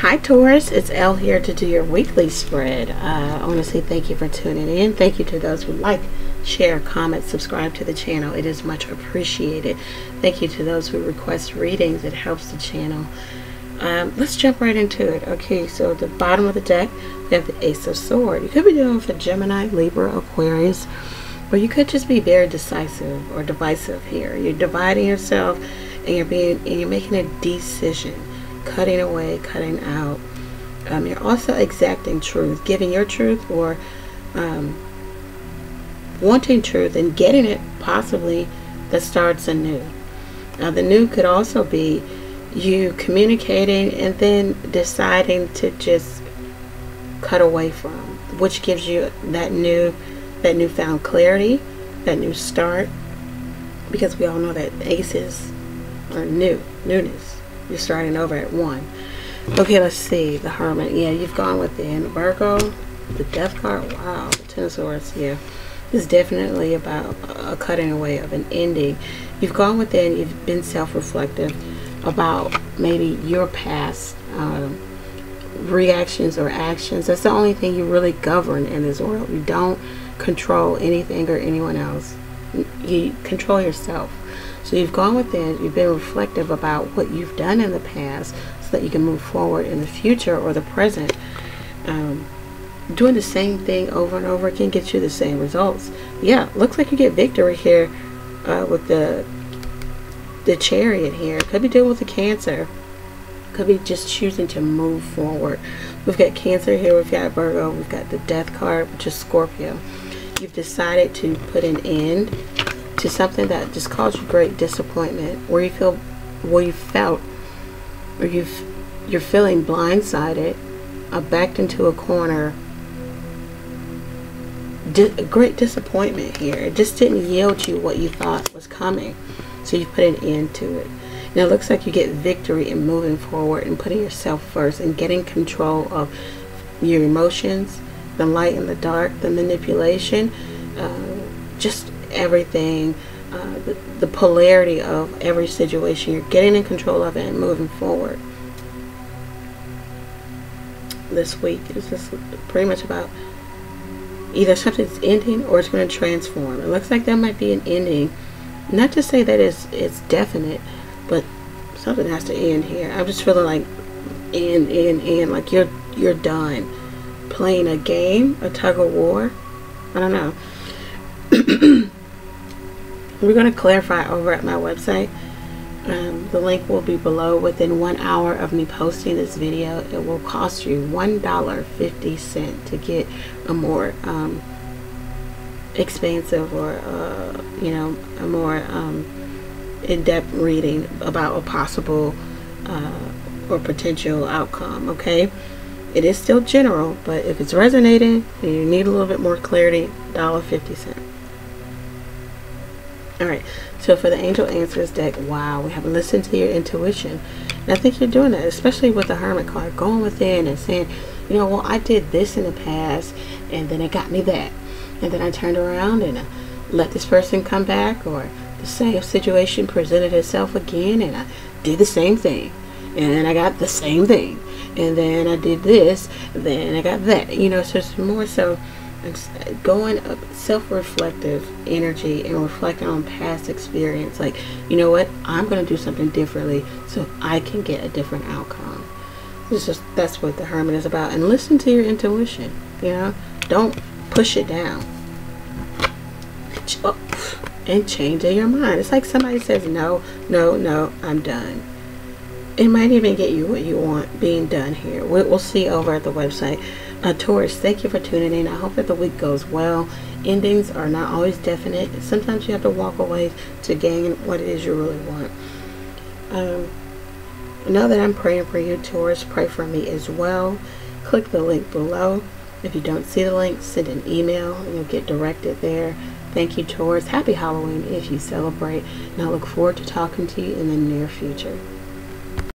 Hi Taurus, it's Elle here to do your weekly spread. Honestly, thank you for tuning in. Thank you to those who like, share, comment, subscribe to the channel. It is much appreciated. Thank you to those who request readings. It helps the channel. Let's jump right into it. Okay, so at the bottom of the deck, we have the Ace of Swords. You could be doing for Gemini, Libra, Aquarius, or you could just be very decisive or divisive here. You're dividing yourself, and you're making a decision, cutting away, cutting out. You're also exacting truth, giving your truth, or wanting truth and getting it. Possibly that starts anew. Now, the new could also be you communicating and then deciding to just cut away from, which gives you that newfound clarity, that new start, because we all know that aces are newness. You're starting over at one. Okay, let's see. The Hermit. Yeah, you've gone within. Virgo, the Death card. Wow. The Ten of Swords. Yeah, it's definitely about a cutting away of an ending. You've gone within. You've been self-reflective about maybe your past reactions or actions. That's the only thing you really govern in this world. You don't control anything or anyone else. You control yourself. So you've gone within, you've been reflective about what you've done in the past so that you can move forward in the future or the present. Doing the same thing over and over again gets you the same results. Yeah, looks like you get victory here with the Chariot here. Could be dealing with the Cancer. Could be just choosing to move forward. We've got Cancer here, we've got Virgo, we've got the Death card, which is Scorpio. You've decided to put an end to something that just caused you great disappointment, where you feel, where you felt, or you're feeling blindsided, backed into a corner. Great disappointment here. It just didn't yield you what you thought was coming, so you put an end to it. Now it looks like you get victory in moving forward and putting yourself first and getting control of your emotions, the light and the dark, the manipulation, just everything, the polarity of every situation. You're getting in control of it and moving forward. This week is just pretty much about either something's ending or it's going to transform. It looks like there might be an ending. Not to say that it's definite, but something has to end here. I'm just feeling like end, like you're done playing a game, a tug of war. I don't know. We're going to clarify over at my website. The link will be below. Within 1 hour of me posting this video, it will cost you $1.50 to get a more expansive or a more in-depth reading about a possible or potential outcome. Okay, it is still general, but if it's resonating and you need a little bit more clarity, $1.50. Alright, so for the Angel Answers deck, wow, we have listened to your intuition. And I think you're doing that, especially with the Hermit card, going within and saying, you know, well, I did this in the past, and then it got me that. And then I turned around and I let this person come back, or the same situation presented itself again, and I did the same thing. And then I got the same thing. And then I did this, and then I got that. You know, so it's more so going up, self-reflective energy, and reflecting on past experience, like, you know what, I'm going to do something differently so I can get a different outcome. It's just, that's what the Hermit is about. And listen to your intuition, you know, don't push it down and change in your mind. It's like somebody says, no, I'm done. It might even get you what you want being done here. We'll see over at the website. Taurus, thank you for tuning in. I hope that the week goes well. Endings are not always definite. Sometimes you have to walk away to gain what it is you really want. Know that I'm praying for you, Taurus. Pray for me as well. Click the link below. If you don't see the link, send an email and you'll get directed there. Thank you, Taurus. Happy Halloween if you celebrate. And I look forward to talking to you in the near future.